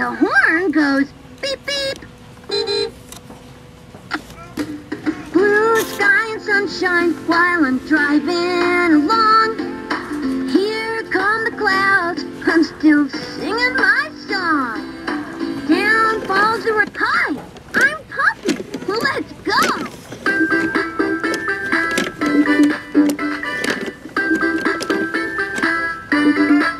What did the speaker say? The horn goes beep beep. Blue sky and sunshine while I'm driving along. Here come the clouds, I'm still singing my song. Down falls a rock. Hi, I'm Puffy. Let's go. Thank you.